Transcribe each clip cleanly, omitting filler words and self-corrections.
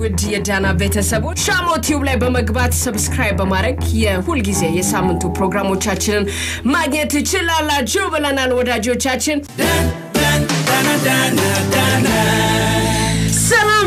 ውድ የዳና ቤተሰቦች ቻናል YouTube ላይ በመግባት ሰብስክራይብ በማድረግ የሁል ጊዜ የሳምንቱ ፕሮግራሞቻችንን ማግኘት ትችላላችሁ ብለናል ወዳጆቻችን ሰላም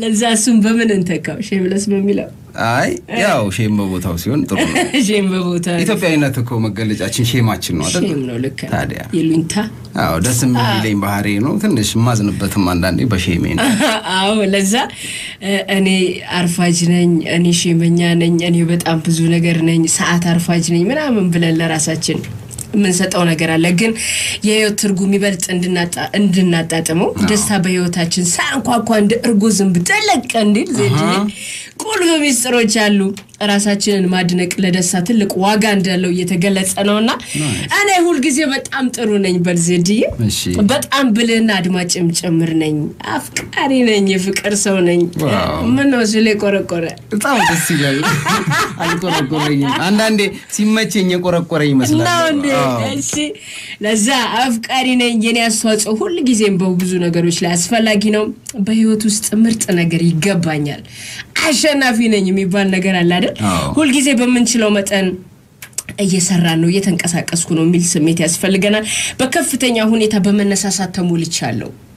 ለዛሱን በምን እንተካው ሸምለስ በሚለው አይ ያው ሼም በቦታው ሲሆን ጥሩ ነው ሼም በቦታው ኢትዮጵያዊነት እኮ መገለጫችን ሼማችን ነው አይደል ሼም ነው ለካ ታዲያ ይሉንታ አዎ ደስም ይለኝ ባህሪ ነው ትንሽ ማዝንበትም አንዳንዴ በሼሜ ነው አዎ ለዛ እኔ አርፋጅ ነኝ እኔ ሼመኛ ነኝ እኔ በጣም ብዙ ነገር ነኝ ሰዓት አርፋጅ ነኝ ምናምን ብለን ለራሳችን ምን ሰጣው ነገር አለ ግን የህይወት ትርጉም ይበልጥ እንድናጣጥመው ደስታ በህይወታችን ሳንኳኳ እንደ እርጉዝም በተለቀ እንዴ ዘጂ ቆልበ ሚስጥሮች አሉ ራሳችንን ማድነቅ ለደስታ ትልቅ ዋጋ እንዳለው እየተገለጸ ነውና እኔ ሁሉ ጊዜ በጣም ጥሩ ነኝ በልዘዲ በጣም ብለና አድማጭም ጨምር ነኝ አፍቃሪ ነኝ የፍቅር ሰው ነኝ ምን ነው ስለቆረቆረ በጣም ደስ ይላል አልቆረቆረኝ አንዳንዴ ሲመቸኝ የቆረቆረ ይመስላል እሺ ለዛ አፍቃሪ ነኝ የኔ አስተዋጽኦ ሁሉ ጊዜም በብዙ ነገሮች ላይ አስፈልጊ ነው በህይወት ውስጥ ምርጥ ነገር ይገባኛል አሸናፊ ነኝ የሚባል ነገር አለ አይደል ሁሉ ጊዜ በመንችለው መጠን እየሰራን ነው እየተንቀሳቀስኩ ነው ሚል ስሜት ያስፈልገናል በከፍተኛ ሁኔታ በመነሳሳት ተሞልቻለሁ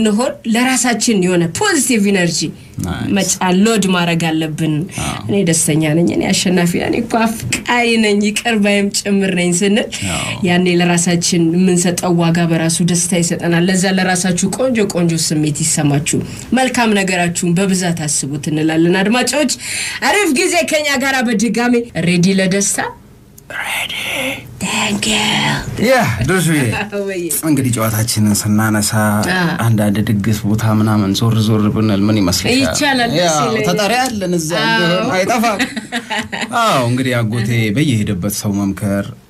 እንድንሆን ለራሳችን የሆነ ፖዚቲቭ ኢነርጂ መጫሎድ ማረግ አለብን እኔ ደስተኛ ነኝ እኔ አሸናፊ ነኝ እኮ አፍቃሪ ነኝ ይቀርባይም ጭምር ነኝ ስንል ያኔ ለራሳችን ምን ሰጠው ዋጋ በራሱ ደስታ ይሰጠናል ለዛ ለራሳችሁ ቆንጆ ቆንጆ ስሜት ይሰማችሁ መልካም ነገራችሁን በብዛት አስቡት እንላለን አድማጮች አሪፍ ጊዜ ከኛ ጋራ በድጋሚ ሬዲ ለደስታ ሬዲ Thank you. Yeah, those we. እንግዲህ ጨዋታችንን ስናነሳ አንድ አደ ድግስ ቦታ ምናምን ዞር ዞር ብናል ምን ይመስላል? ይቻላል ስለዚህ ተጣሪያለን እዛ አይጣፋ። አዎ እንግዲህ አጎቴ በየሄደበት ሰው መምከር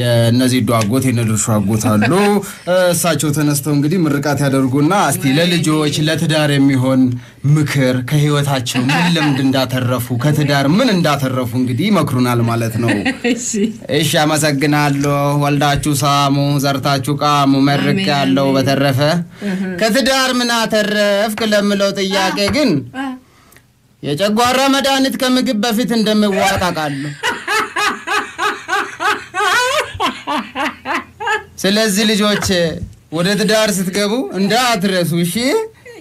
የነዚህ ዳጎት የነዱሽ አጎታሉ እሳቸው ተነስተው እንግዲህ ምርቃት ያደርጉና እስቲ ለልጆች ለትዳር የሚሆን ምክር ከህይወታቸው ምን ልምድ እንዳተረፉ ከትዳር ምን እንዳተረፉ እንግዲህ መክሩናል ማለት ነው እሺ እሺ አመሰግናለሁ ወልዳችሁ ሳሙ ዘርታችሁ ቃሙ መርቃለሁ በተረፈ ከትዳር ምን አተረፍክ ለምለው ጥያቄ ግን የጨጓራ መዳንት ከምግብ በፊት እንደምዋጣቃለሁ ስለዚህ ልጆች ወደ ትዳር ስትገቡ እንዳትረሱ እሺ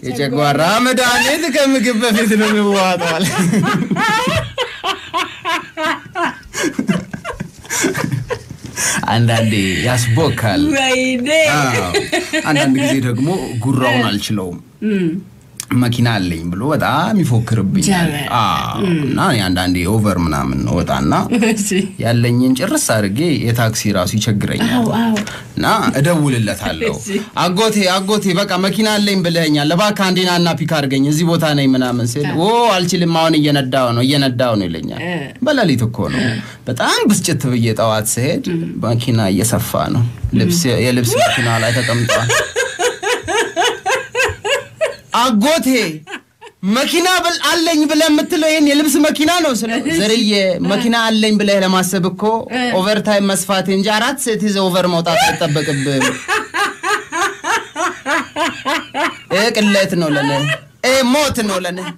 የጨጓራ መዳንት ከምግብ በፊት እንደምዋጣቃል አንዳንዴ ያስቦካል ወይኔ አንዳንዴ ደግሞ ጉራውን አልችለውም መኪና አለኝ ብሎ በጣም ይፎክርብኛል እና አንዳንዴ ኦቨር ምናምን ወጣና ያለኝን ጭርስ አርጌ የታክሲ ራሱ ይቸግረኛል እና እደውልለታለሁ አጎቴ በቃ መኪና አለኝ ብለኛል ለባካ አንዴናና ፒክ አርገኝ እዚህ ቦታ ነኝ ምናምን ሲል ኦ አልችልም አሁን እየነዳው ነው ይለኛል በላሊት እኮ ነው በጣም ብስጭት በየጣዋት ሲሄድ መኪና እየሰፋ ነው ልብስ የልብስ መኪና ላይ ተቀምጧል أقوله ماكينة بالألين بله مثله يعني لبس ماكينة نوصل زرية ماكينة ألين بله لما سبكو أوفر تايم مسافات إنجارات سيتيز أوفر موتات تبقى ب إيه كلت نولنا إيه موت نولنا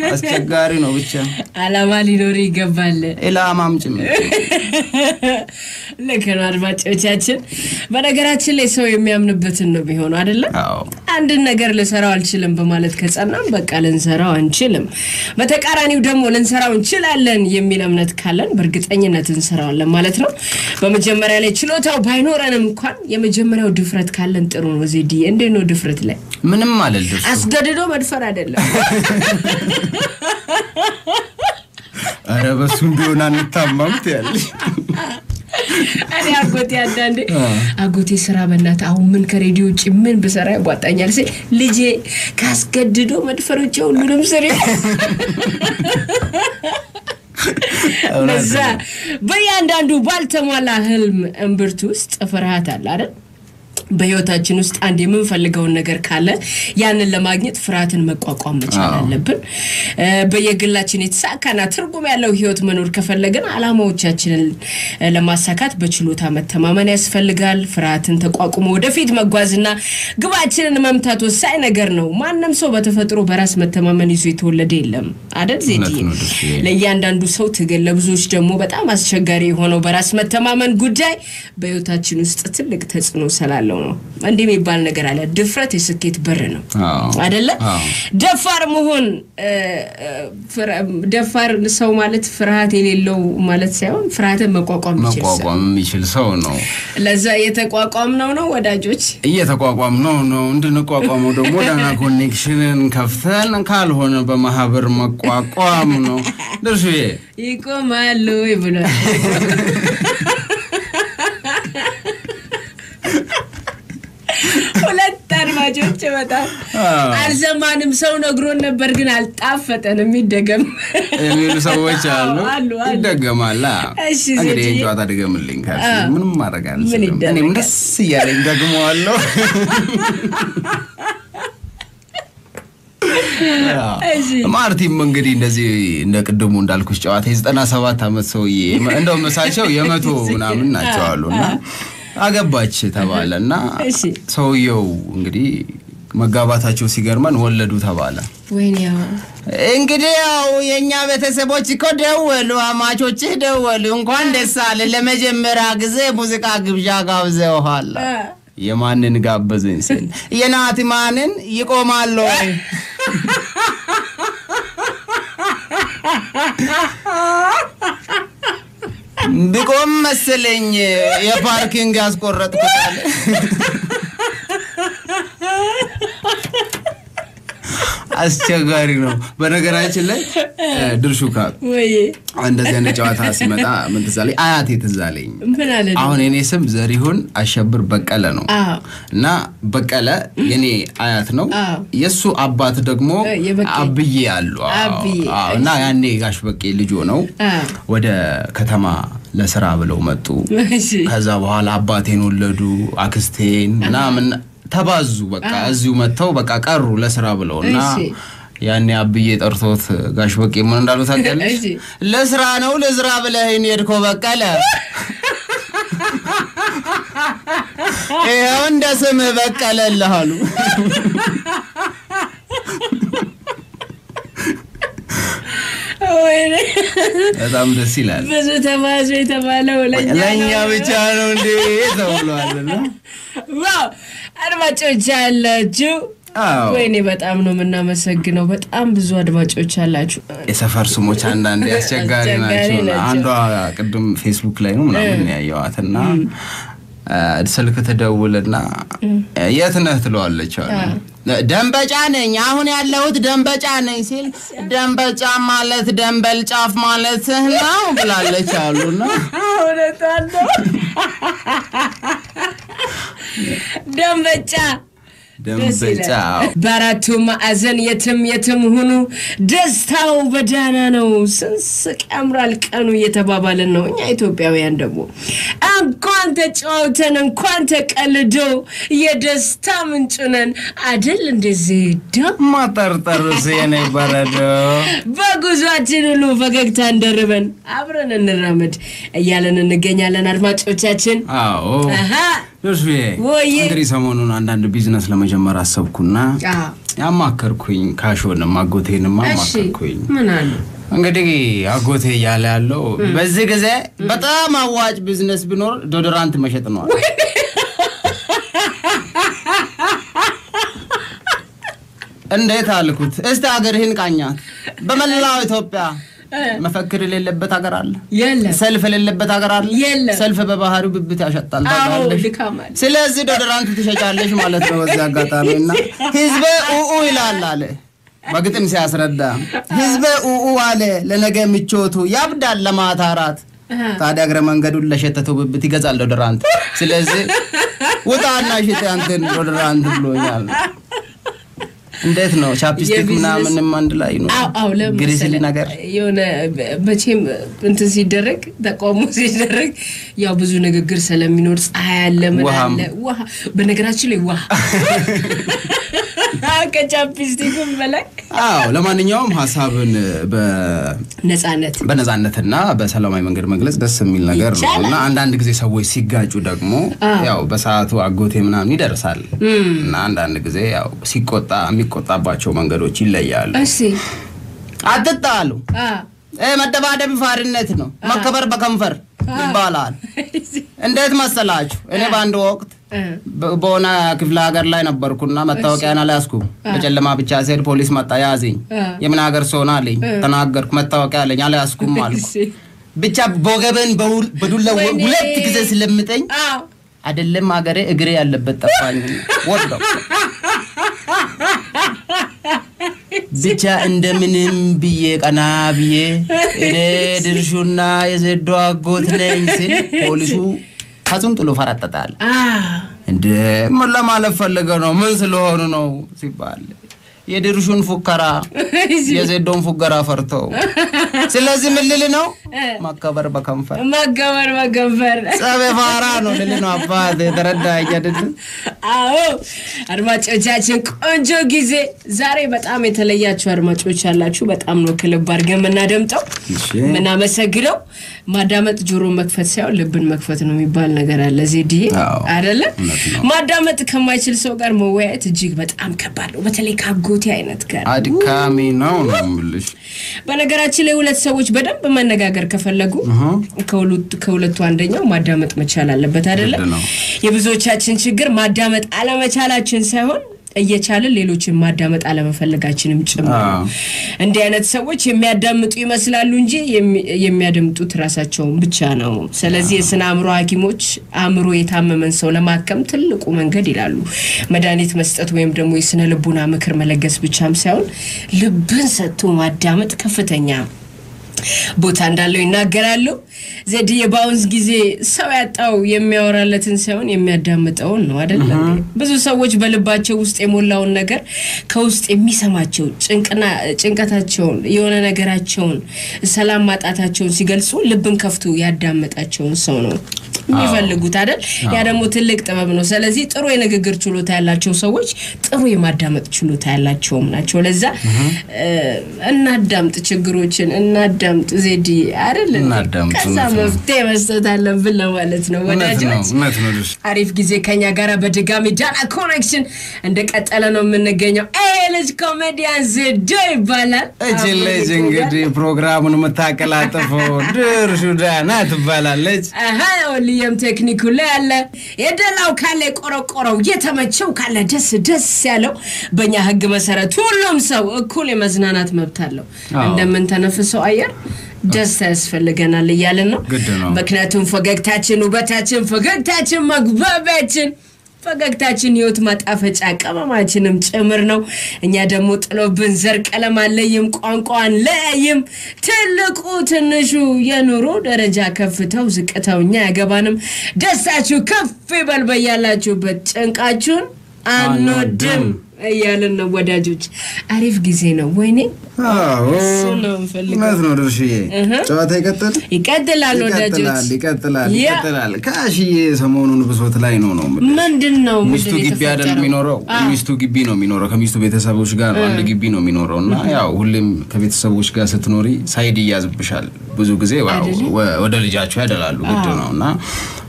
أستغاري نوبيشة على مالي نوري قبل إلا أمام جميل لكن أربعة وتشاتشن بدأ قرأت لي سوي ميام نبت النبي هون هذا لا عندنا قرر لسراء الشلم بمالك كسرنا بقى لنسراء الشلم بتكاراني ودمو لنسراء الشلالن يمينا من تكالن برجت أني نتنسراء لمالتنا بمجمع عليه شلون تاو بينور أنا مكان يمجمع ودفرت كالن ترون وزيدي عندنا ودفرت له من مال الدفرة أصدقني ما دفرت له أنا بسندونا نتمم تالي أنا أقولي عندي أقولي سراب النت أو من كريديو من بسرعة بوات أني أرسل لجي كاس كددو ما تفرجوا لونهم سريع مزاج بيان داندو بالتم ولا هلم أمبرتوست أفرهات على بيوتا جنوس عندي من فلقون نجار كله يعني اللي ماجنت فراتن مقاقم بتشان اللبن بيجلا جنيت ساكنة ترجمة على وجهات منور كفلقنا على موجاتنا لما سكت بتشلوتها متماما ناس فلقال فراتن تقاقم ودفيد مقوازنا قبعتنا ممتاتو سعنا جرنو ما نمسو بتفترو براس متماما نزيتو لديلم عدد زيدين ليان دندو صوت جل بزوج جمو بتأمس شجاري هونو براس متماما جوداي بيوتا جنوس تطلق تسنو سلالو عندي ميبال نجار على دفرات يسكت برنا هذا لا دفار مهون دفار نسوا مالت فرهات اللي لو مالت سوون فرهات مقاوم ميشيل سوونو لازا يتقاوم نونو ودا جوش يتقاوم نونو عندنا قاوم ودو مودا نكون نكشين كفتان كالهون بمهابر مقاوم نو درسوي يكون مالو يبلو جوتش متى؟ عالزمان مسونا قرون برجن عالتعفت أنا ميدقم. مين سوي شالو؟ ميدقم الله. أجري جوا تدقم اللينك هذا. من مرة كان. أنا من السيارة دقم والله. ما أرتي منقرين نزي نقدمون دالكش جوا تيست أنا سواتها مسوي. ما عندهم مساجو يمتو نامنا شالونا. أجاباتش ثبالة نا سويو إنجري ما جابتها شو سيجرمان ولا دو ثبالة وين يا إنجري أو ينجاب تسبوتشي كده ولو أما شو كده ولو إنكون دسالة لما جمرة غزة بوزكا جبجا غزة وحالا يمانن جاب زينسن يناتي مانن يكومالو بكم مسلين يا باركينج غاز كورت كتال أستغارينو بنعرفه شلة درشوكا عند زين جوات هاسمة من تزالي آياتي تزالين أهون ينسب زريهون أشبر بكالنو نا بكالا يعني آياتنو يسوع أبات دقمو أبيالو نا يعني غاش بكيل جونو وده كتما لسراب لومتو كذا وهلا أباتين ولدو أكستين نا من تبازو بقى أزيوم التوب بقى كارو لسرابلو نا يعني أبيت أرثوث قاشبك يمون دارو ثقل لسرانه ولسرابله هني يركو بقى لا إيه عند سمه بقى لا لهالو وين؟ هذا أمر سيلا. بس تمازوي تماله ولا لانيا بيشانون دي تقولوا هذا لا. واو أنا ما تقول جو. ويني بتأمنوا منا مسجنوا بتأم بزود ما تقول جو. إسافر سمو كان عندي أشجعنا شو عنده كده فيسبوك لينو منا مني أيوة ثنا. أرسلك تداولنا. يا ثنا ثلوا الله شان. دمبج آنه یا هونه اللهود دمبج آنه سیل دمبج آم مالت دمبل چاف مالت نه بلاله چالو نه هونه تاندو دمبج آ دمبتاو باراتو ما أزن يتم هنو دستاو بدانا نو سنسك أمرال كانو يتبابا لنو نعيتو بيوين دمو أنكوان تجعوتن أنكوان تكالدو يدستا من تنن عدلن دزيدو ما ترطر زيني بارادو باقوزواتينو لو فاككتان دربن عبرنا نرامد يالن نغنيا لنرمات اوتاتين أها لشوية أدري سامونون عندنا بيزنس لما جمّر السب كنا يا ما كركوين كاشون ما قوتين ما كركوين منانو عندكي أقوله ياله لو بس كذا بتأ ما واج بيزنس بنور دودرانت مشيتنوا عندي ثالكوت استأجرهن كانيا بمللا ويتوبيا ما فكر اللي بتاجر الله يلا سلف اللي بتاجر الله يلا سلف ببهارو ببتعشط الله أو لكامل سلاسي دوران تتشجع ليش مالت بوزع قطارنا حزب أو إلى الله بقيت مسياس ردا حزب أو عليه لأن جم يشوتو يبدأ لما أثارات تعدي أقرأ من قدول لشتته ببتيجز على دوران سلاسي وتعنا شتى عندن دوران تبلو يلا نديت نو شابستيك منا من الماندلا ينو أو غريسلي نعكر يونا بتشيم بنتسي درك دكوموسي درك يا بزوجنا غرسلا مينورس عالله من عالله واه بنكراتشلي واه كشابستيك ملك أو لما نيوم حسابن ب بنزانة النا بس هلا ما يمكن مجلس بس ميل نعكر نا عندك زي سوي سيجا جودك مو يا بس هاتو عقوتي منا ندرسال نا عندك زي يا سيكوتا كوتا باشو مانغرو تشيلا يالا أسي عدتالو إيه ما تبادر بفارن نتنو ما كبر بكمفر بالان إنديت ما سلاجو إني باند وقت بونا كفلا كرلا ينبر كنا ما توقع أنا لاسكو بجلل ما بتشاسير بوليس ما تيازين يمنا أقدر سونا لي تناقدر ما توقع لي نجلس لاسكو مالك بتشاب بوجبن بول بدل ولد تكذب سلمتين عدل ما قري إجري على بتفاني وردك بيجا اندمنم بيك أنا بيه إيه درشونا يزدوا قوتنا إنسين بوليسو خازون تلو فرات تال إنده ملا ماله فلقانو من سلوهرنو سيبال يدرشون فكرة يزدون فكرة فرتو سلازم اللي لناو ما كبر بكمفر ما كبر بكمفر سبب فارانو اللي لناو أباده تردا يجدد أو أرماش أجاشن كونجو جيزي زاري بتأمي تليا شو أرماش وشالله شو بتأمنو كل بارجع من نادم تو من أمسكيرو ما دامت جرو مكفتة ولا بن مكفتة نومي بالنا جرا لزيدي أرلا ما دامت كمايش السوكر موعد تجيك بتأم كبار وبتلي كعوتي عينت كار عاد كامي ناون ملش بنا جرا تشيله ولا تسويش بدم بمن نجاكر كفلجو كولت واندينيا وما دامت مشالله لبتأرلا يبزوج شاتشن شجر ما دامت على ما تشالاتشين سهون أيه تشال ليلوشين ما دامت على ما فلقاتشين مجمع عندنا تسويش يم يدمت يمسلا لونجي يم يدمت وتراساتشون بتشانهم سلزي سنا أمره كيموش أمره يتهم من سولا ما كم تلقو من قديلالو مدانيت مستوى يمرموا يسنا لبونا مكرم لجس بتشام سهون لبنساتو ما دامت كفتنيا بوتاندالو يناقرالو زيدي يباونز جيزي سوات او يمي اورالتن سيون يمي ادامت او نو عدل بزو سواج بالباتشو وست امولاو ناقر كوست امي ساماتشو چنكاتاتشون يونا ناقراتشون سلامات اتاتشون سيقلسو لبن كفتو يادامت اتشون سونو ميفالقو تادل يادامو تلق تبابنو سالازي تروي ناقر چولو تايلاتشو سواج تروي ما ادامت چولو تايلاتشو مناتشو لزا انادامت چگروچن انادامت زيدي أرلن كسامة تمس تدلنا بالله والتنا ونجمت عارف كذا كنيا قرب تجامي دانا كونكشن عندك أتلانا من الجنيا إيلج كوميديان زيدي بالا أجل لجنج دي برنامج نمتاكلا تفو در شو ده نات بالا لج أها وليام تكنيكولا لا يدلوا كله كورو كورو يتمشوا كله دس سالو بني حق مسارة طولهم سو كل مزنانات مبتلو عندما تنافسوا أيار just as for the Ghana Lialano, but not to forget touching, but touching, forget touching, Magba betting. ፈገግታችን ይወት ማጣፈጫ ቀመማችንም ጭምር ነው እኛ ደሞ ጥለው በንዘርቅ ለማለየም ቋንቋን ለየም ትልቁ ትንሹ የኑሮ ደረጃ ከፍተው ዝቅተውኛ ያገባንም ደሳችሁ ከፍ ይበል በያላችሁ በጭንቃችሁን أنودم أيالنا وداجوج أعرف جزينا ويني سلام فلك ما ذنور رشية شو هذا يقتل يقتل على وداجوج يقتل كاشي سمونون بسوت لاينونو من دنو ميستو كبيران مينورو ميستو كبينو مينورو كميستو بيتسابوش كان وعند كبينو مينورو نا يا هولم كبيتسابوش كان ستنوري سايدي ياز بشال بزوج زي ودرجات شو هذا لالو قدرنا نا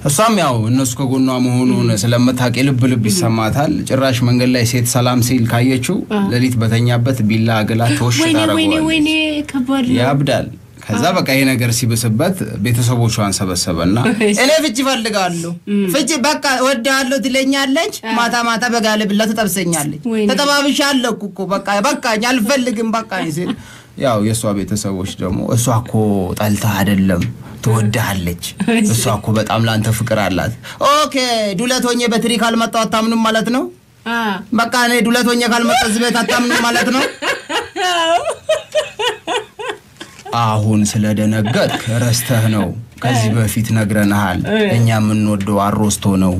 السامي أو الناس كقولنا مهونون سلامة هاك إلب لب السماعات هال جراش منقل لا يسيد سلام سيل كايتشو لليت بتنيا بث بالله قلها توش تارقوا ويني كبر يا بدال هذا بقى هنا كرسي بسبت بيتسابو شو عن سبنا إلها في الجبال لقالو في الجبال ودالو تلين يالج ماتا بقى لبلا تتبسين يالج تتبابي شالو كوكو بقى يال فلقين بقى يصير ياو يسوع بيتسابوش دمو يسوع كو تالته هذا تودع اللج بس أكو بتعمل أنت فكر على أوكي دولت هني بتريك على متى تامن مالتنا بكانة دولت هني على متى زبدة تامن مالتنا أهون سلادنا قدك رستهنو كذب في تناجرن حال إني من ودوار رستهنو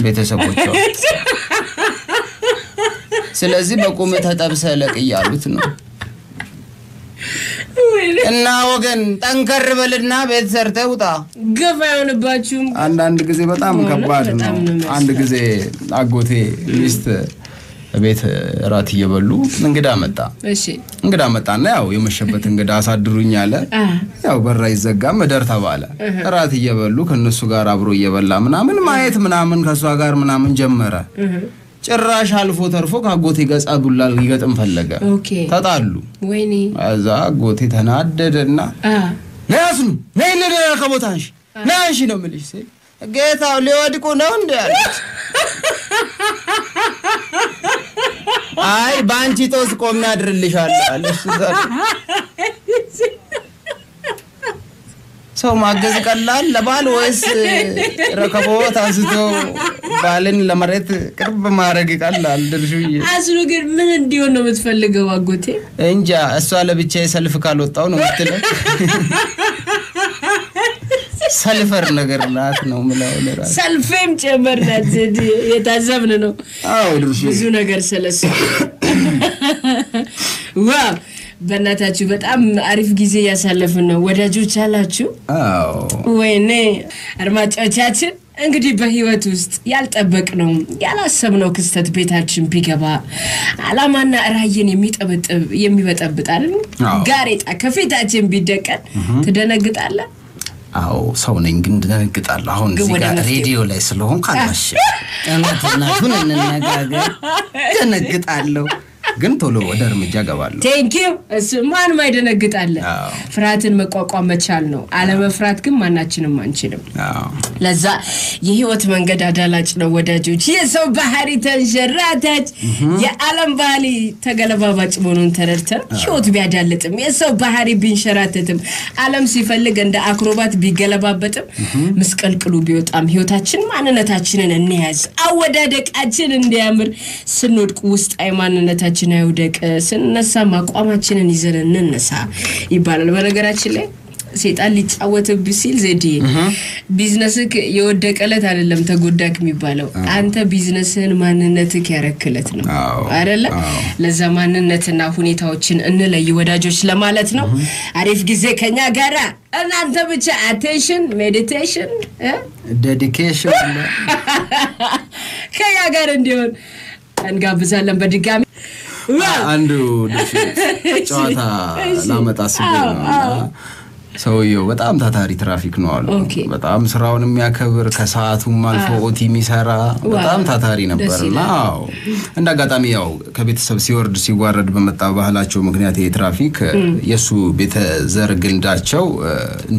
بيتسابوش سلازي بكو متى تبسلك إيارتنا أنا وجن تنكر بلدنا بيت سرته وطا. قفاون باتشوم. عند كذي بتأمن كبارنا. عند كذي أقوله ليست بيت راتية بلو نقدامته. ماشي. نقدامته أنا أو يوم الشباب نقداس الدنيا على. أو برا يزكى مدرت هواله. راتية بلو كأنه سجار أبرو يبلا منامن ما يت منامن خسواجار منامن جمرة. شراش هالفو ترفوق هقوتي قاس أبو الله لقيت أمفلقة. أوكي. تطالو. ويني؟ إذا قوتي تناددنا. ناسم نين لنا خبوتانش. ناشي نمليش سي. قيتها اللي وادكو نوندي. أي بانشي توسكم نادر اللي شاء الله. سو ما جزك الله لبال ويس ركبوه تاسدو بالين لمرت كرب ما رجيك الله الدرجوية. أصله غير من الديون متفلقة واقوتي. إن جا السؤال بيجي سالف كالوت أو نمتلك. سالفرنا غير لا نوملا ولا راس. سالفهم تبرنا تدي يتعذبنا نو. أو درجوية. زونا غير سلسلة. واو. بناتاتو بتأم عارف جزية يسالفنا وداجو تلاجو وينه أرمات أتاتن انقدي بهيوة توست يالتأبكنهم يلا سبنا وكستات بيتاتشن بيجابا على ما أنا أرهيني ميت أبد يمي بتأبد علم قاريت أكفي تاتين بيدكان تدنا قد الله أو صونين جندنا قد الله هون زيكا راديو ليس لهم قداش أنا تناكونا نناقا تنا قد الله ገንቶሎ ወደርም ጃጋባሉ ቴንክ ዩ ስማን ማይደነግጥ አለ ፍራትን መቋቋም መቻል ነው አለመፍራት ግን ማናችንም አንችልም ለዛ የህይወት መንገድ አዳላጭ ነው ወዳጆች የሰው ባህሪ ተንጀራታች የዓለም ባህሪ ተገለባባጭ መሆኑን ተረድተን ህይወት ቢያዳልጥም የሰው ባህሪ ቢንሸራተትም ዓለም ሲፈልግ እንደ አክሮባት ቢገለባበጥም መስቀልቅሉ ቢወጣም ህይወታችን ማንነታችንን እንያዝ አወዳደቃችን እንዲያምር ስንወድቅ ውስጥ አይማንነታችን ناودك سننسى ما قامتشنا نزل ننسى يبالو بنقراتش لي سيطان اللي تعوت بسيل زدي بيزنسك يودك قلت على لم تقودك ميبالو أنت بيزنسن ما ننتك يركلتنا عارلا لزمان ننتنا هوني تاوتشن إن لا يوداجوش لمالتنا عارف جزاك يا جرا أنا أنت بتشا attention meditation dedication كيا جرا نديون أنقاب زلم بدي كام Andu, cawata lama tak sibuk. Soyo, betam tak hari trafik nol. Betam serau nemi akbar kesatu malfo utimi sara. Betam tak hari nampar. Nau, anda kata miau. Kabit subsior siwarad bermetabahala cuma kena ti trafik. Yesu bete zargil dah caw.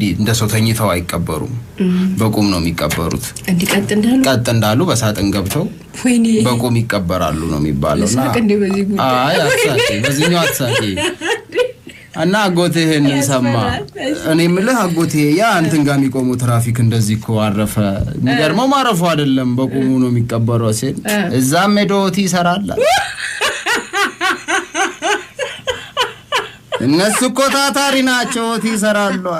Di dah sotanya thawai kabarum. Bakum nomi kabarut. Kat tendalu basat anggap tau. Baku mikabbar alu no mibalo na. Ayat sahih, bazinyat sahih. Anak goteh ni sama. Ani mula goteh ya antengami ko mutrafik ndaziko arfa. Niger mau marfa dalam baku no mikabbar asin. Zamedo ti sarala. Nasukota tarina chow ti sarala.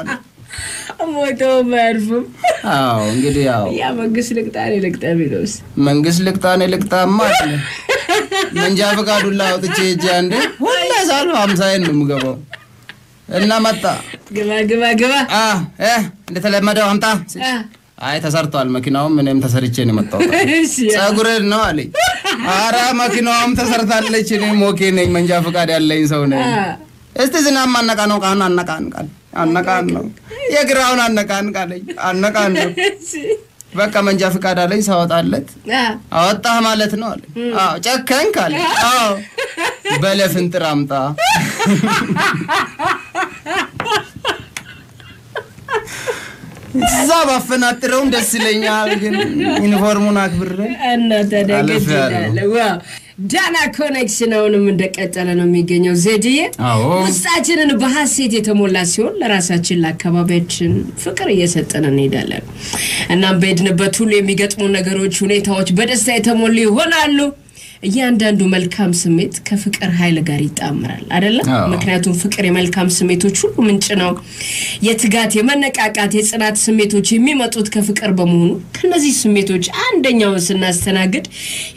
Amoto marfu. أو إنجلي يا منقص لقطاني لقطامي لوس منقص لقطاني لقطام ما من جاب كارو الله وتشي جاندي ولا سالفة أمساين ممكن إننا متى جوا إيه نتلا ما ده همتا أي تسرتوا المكينة من إمتى سرتشيني متى سأقول نوالي أرا مكينة إمتى سرتان ليشيني موكيني من جاب كارو الله إنسونه استزنا ما نكانو كانو نكان كان نكانو يقرأون نكان كاري نكانو بقى من جاف كارا ليس هو تعلت أو تهمالت نول جاكن كاري بلا فنت رامتا زابا فنات روم دسلينيا ينفورمونا كبرة أنا تدقت لا دانا كونكشن أنا من دقت أنا ميجنيو زدية مستأجرنا بحاسيد يتمولاسيون لراساتي لا كبابتشن فكر يسات أنا نيدالن أنا بدنا بطولي ميجت من نجاروتشوني تاوج بدست يتمولي هنا لو እያንዳንዱ መልካም ስሜት ከፍቅር ኃይል ጋር ይጣመራል አይደለ ምክንያቱም ፍቅር የመልካም ስሜቶች ሁሉ ምንጭ ነው የትጋት የመነቃቃት የጽናት ስሜቶች የሚመጡት ከፍቅር በመሆኑ ከነዚህ ስሜቶች አንደኛውን ስናስተናግድ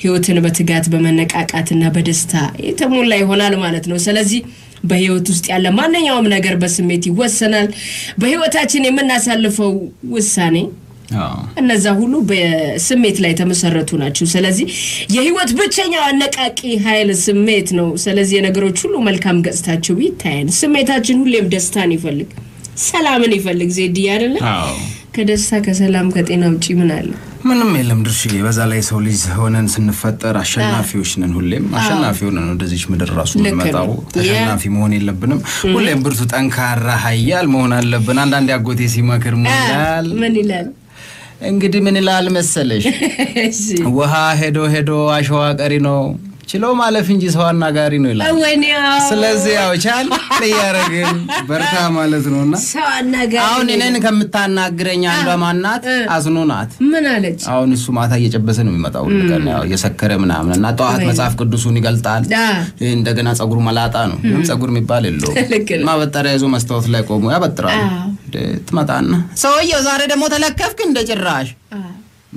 ህይወትን በትጋት በመነቃቃትና በደስታ የተሞላ ይሆናል ማለት ነው ስለዚህ በህይወት ውስጥ ያለ ማንኛውም ነገር በስሜት ይወሰናል በህይወታችን የምናሳልፈው ውሳኔ እነዛ ሁሉ በስሜት ላይ ተመሰረቱ ናቸው ስለዚህ የህይወት ብቸኛው አነቃቂ ኃይል ስሜት ነው ስለዚህ የነገሮች ሁሉ መልካም ገጽታቸው ይታየን ስሜታችን ሁሌም ደስታን ይፈልግ ሰላምን ይፈልግ ዘዲ አይደለ ከደስታ ከሰላም ከጤናው ጪ ምን አለ ምንም የለም ድርሽዬ በዛ ላይ ሰው ልጅ ሆነን ስንፈጠር አሸናፊዎች ነን ሁሌም አሸናፊው ነን እንደዚህ ምድር ራሱ መጣው ተሸናፊ መሆን የለብንም ሁሌም ብርቱ ጠንካራ ኃያል መሆን አለብን አንድ አንድ ያጎቴ ሲመክር ሞላል ምን ይላል እንግዲህ ምን ይላል መሰለሽ ወሃ ሄዶ ሄዶ አሽዋ ቀሪ ነው ችሎ ማለፍ እንጂ ሰዋና ጋሪ ነው ይላል ስለዚህ ያው ቻል ለያረግን በርታ ማለት ነውና ሰዋና ጋሪ አሁን እኔን ከምታናግረኛ አንዷ ማናት አዝኑናት ምን አለች አሁን እሱ ማታ እየጨበሰ ነው የሚመጣው ለቀን ያው የሰከረ ምናምን እና ጧት መጽሐፍ ቅዱሱን ይገልጣል እንደገና ጸጉሩ መላጣ ነው ጸጉር የሚባል የለው ማበጠሪያ ይዞ መስታወት ላይ ቆሞ ያበጥራል ትመጣና ሰውየው ዛሬ ደሞ ተለከፍክ እንደጭራሽ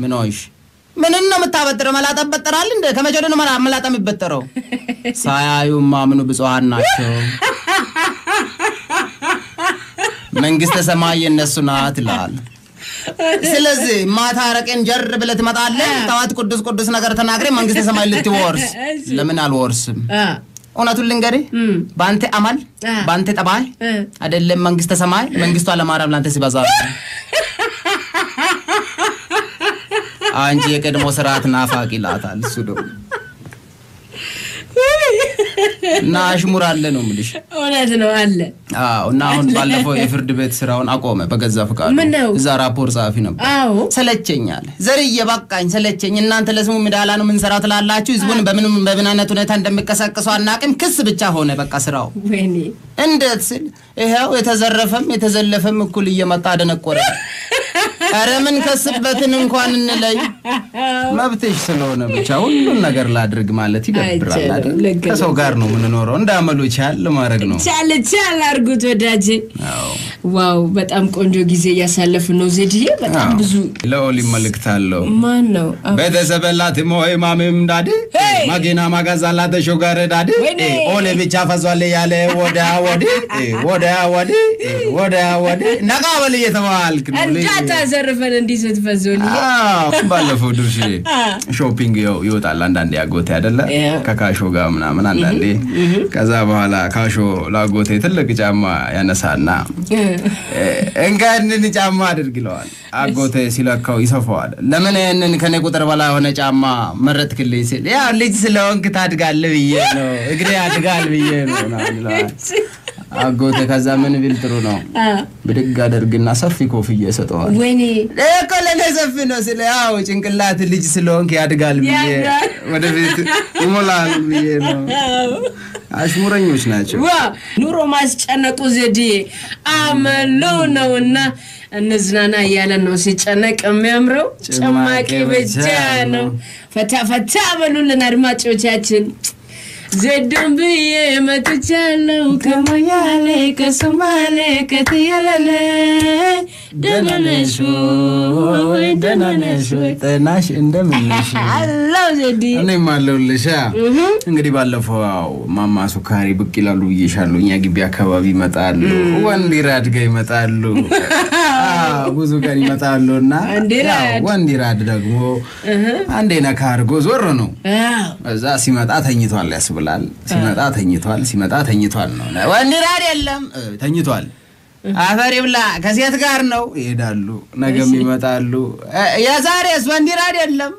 ምን ሆይሽ من النوم التابتر ملا تابتر علند كم جرّنا ملا تمبتره سايو ما منو بسوان ناشو من قست سماي الناس سنات لال سلزي ما ثارك إن جرّ بلت ما تعلم توات كودس كودس نكرت ناقري من قست سماي لتي وارس لمن الوارس أنا تقولينكري بانت أمل بانت تباي أدل من قست سماي من قست على ما ربنا تسي بازار አንጂዬ ቀድሞ ስራት ናፋቂ ላታል እሱ ደግሞ ናሽሙር አለ ነው ምልሽ ወላድ ነው አለ አዎ እና አሁን ባለፈው የፍርድ ቤት ስራውን አቆመ በገዛ ፍቃዱ እዛ ራፖርት ጻፊ ነበር ሰለቸኛል ዘርዬ ባቃኝ ሰለቸኝ እናንተ ለስሙ ምዳላ ነው ምን ሰራት ላላችሁ ህዝቡን በምን አይነት ሁኔታ እንደምከሰከሱ አናቅም ክስ ብቻ ሆነ በቃ ስራው ወይኔ እንዴት ስል ይሄው የተዘረፈም የተዘለፈም እኩል እየመጣ ደነቆረ አረ ምን ከስበትን እንኳን እንለይ ማብተሽ ስለሆነ ብቻ ሁሉን ነገር ላድርግ ማለት ይደብራል አይደል ከሰው ጋር ነው ምን ኖሮ እንዳመሉ ቻል ማረግ ነው ቻል አርጉት ወዳጄ ዋው በጣም ቆንጆ ጊዜ ያሳለፈ ነው ዘዲዬ በጣም ብዙ ለኦሊ መልክታለው ማን ነው በተሰበላት ሞይ ማምም ዳዲ ማገና ማጋዛላ ተሾጋረ ዳዲ ኦሊ ብቻ ፈዟል ያለ ወዳ ወዲ ነቃበል የተባልክ ነው እንዴ ዘርፈን እንዲዘት ፈዞል ባለፈው ድርሽ ሾፒንግ ይወጣል አንዳንዴ ያጎቴ አይደለ ከካሾ ጋር ምናምን አንዳንዴ ከዛ በኋላ ካሾ ላጎቴ ትልቅ ጫማ ያነሳና እንጋንን ጫማ አድርግለዋል አጎቴ ሲለካው ይሰፋዋል ለምን ያንን ከኔ ቁጥር በላይ ሆነ ጫማ መረጥክልኝ ሲል ያ ልጅ ስለሆንክ ታድጋለህ ብዬ ነው እግሬ ያድጋል ብዬ ነው አጎቴ ከዛ ምን ቢል ጥሩ ነው ብድግ አድርግና ሰፊ ኮፍያ ሰጠዋል ወይኔ ለከለለ ሰፊ ነው ስለ ያው ጭንቅላት ልጅ ስለሆንክ ያድጋል ብዬ ወደ ቤት ይሞላል ብዬ ነው አሽሙረኞች ናቸው ዋ ኑሮ ማስጨነቁ ዘዲዬ አመለው ነውና እንዝናና ያለን ነው ሲጨነቅ የሚያምረው ጭማቂ ብቻ ነው ፈታ ፈታ በሉልን አድማጮቻችን زدم بيه ما تجلو كما يالك سمالك تيالله دنا نشوي دنا نشوي تناش اندم نشوي الله زدي أنا ما لول شا إنك دي بالفوا ماما سكاري بكيلا لوي شالو يعجي بيكابي متالو وان ديرات جاي متالو بوزوكاري متالو نا ديرات وان ديرات دعو عندنا كارغوز ورنو زاسي مات أثني توالله سبلال سمات أثني توال سمات أثني توال نا وان ديرات يلهم أثني توال آخری بلا کسیت کار ناو یه دالو نگمی متالو یا زاره سوندی رادیالم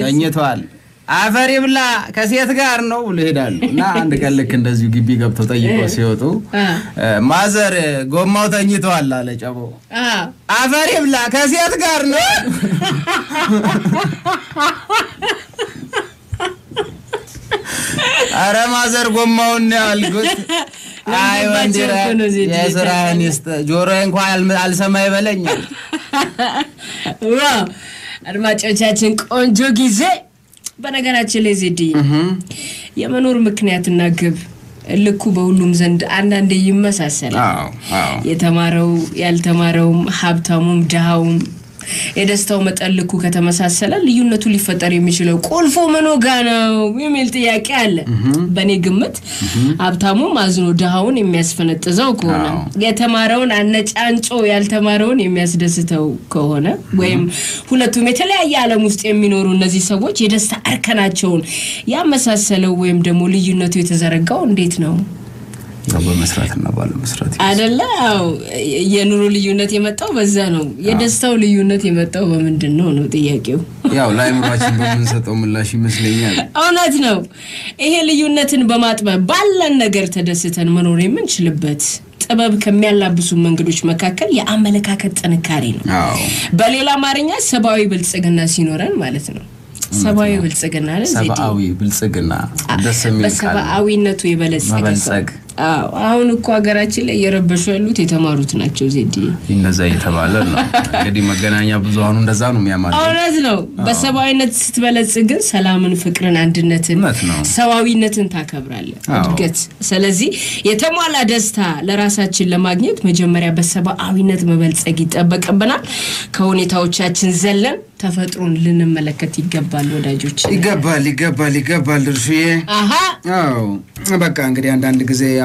تنیه توال آخری بلا کسیت کار ناو له دالو نه اند کل کندازی کی بیگ اب تو تایی کسیو تو مازر گم ما تنیه توال لاله چابو آخری بلا کسیت کار ناو آره مازر گم ما اون نیال گوش آی وندیره یه سرای نیست جورن خوایل علسمای بلنی واو ارماچ اچاتن کنجوگیزه بنگنا چلیزیدی یه منور مکنیت نگب لکوبا ولوم زند آنان دیوم مساسل یه تمارو یال تمارو حب تامم جاوم إذا استومت اللكو كتمسها السلا ليونا تولي فتري مشلو كل فمنو كانوا ويملت يا كلا بني جمت أبتامو ما زنوا دهون يمسفن التزوجونا يتمارون عنك أنتو يالتمارون يمسدستو كهونا وهم هلا تومتلا يالا مستأمنون نزي سوتش إذا استأركناتشون يا مسها السلا وهم دمولي يونا توي تزرقون ديتناو أبو مسرات النبال مسرات. أنا لا ينور ليونات يمتوا بزنوا يدستوا ليونات يمتوا من دنون وتياكيو. يا الله يمراتي بمن ستهم الله شيء مسليان. أنا أتناو إيه ليونات بمات ما بالله نجرت دستان منوري من شلبت. أباب كميلا بسوم من قدوش مكاكل يا عمل كاكت أنا كارين. باليلا مارينيا سباعي بالسجنة سينوران مالتنا. سباعي بالسجنة. سباعي بالسجنة. بس سباعي نتوي بالسجنة. أنا كواجراتي لا يربشوا اللوت يتمارون أتجوزيدي. إن زاي تبالنا. كدي مكانا يبزوهنون دزانو يا مال. أنا زنو بس سواينا تستبلد سجن سلام فكرنا عندنا تن. سواينا تن تكبرالي. قلت سلزي يتموال دستا لراسات شل ماجنت مجمرة بس سواينا تمبلد سجيت أبك أبنا كوني تاوتشات زلنا تفترون لنا ملكتي جبال ولا جوتش. جبال رشية. أبك أنكري عندنا لجزاي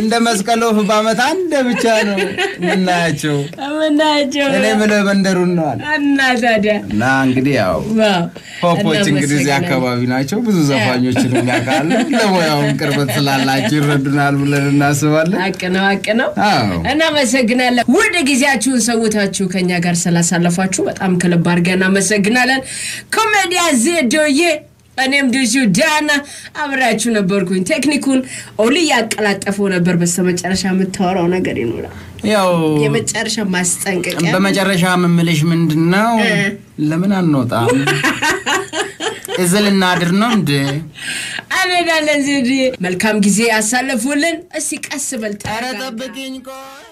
عندما سكالوف بامت عنده بيشانو مناجو أنا ملوي بندرونال أنا هذا نان كدياو هو بوتشينغري زيكابا بيناجو بزوجافانيو تشلون ياكال لا وياهم كربت سلالا جيردنال بلرنا سوال أكنو أنا مسجنالا ودك زياجو سوتاجو كنيا كرسلا سلافاجو بتأم كلا بارجنا مسجنالا كوميديا زيدويه أنا مدوشو دانا أمراتشونا بركون تكنيكون أولي ياكلات أفونا بربس مجرشا متورونا قرينونا ياو يمجرشا ماستنك بمجرشا من مليش من دناو لمن النوطة إزل النادر نمدي أنا دانا زيدي مالكام جزي أسالفولن أسيك أسبلت أرى طبقينكو